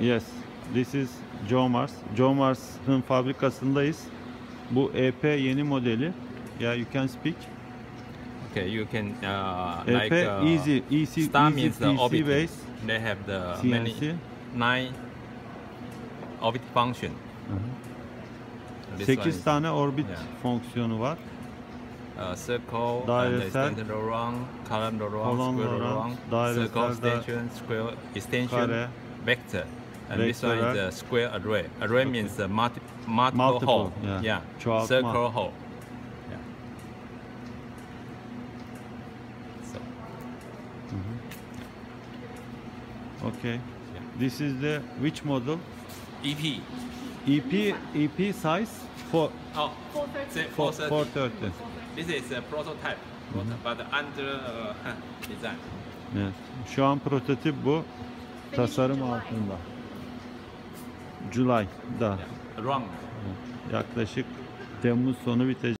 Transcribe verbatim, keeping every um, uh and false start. Yes, this is John Mars. John Mars'ın fabrikasındayız. Bu E P yeni modeli. Yeah, you can speak. Okay, you can uh, E P, like uh, easy, easy, star easy, means the orbit. Base. They have the C N C. Many nine orbit function. Uh-huh. sekiz tane orbit yeah. fonksiyonu var. Uh, circle, dairesel, round, column round, square round, circle extension, square extension, kare, vector, and this one is the square array. Array okay. means the multi multiple, multiple hole. Yeah. yeah. Circle mark. hole. Yeah. So. Mm-hmm. Okay. Yeah. This is the which model? E P. E P E P size four. Oh, four thirty. This is a prototype, mm-hmm. but under uh, design. Evet. Şu an prototip bu. Tasarım altında. July'da. Yeah. Yaklaşık Temmuz sonu bitecek.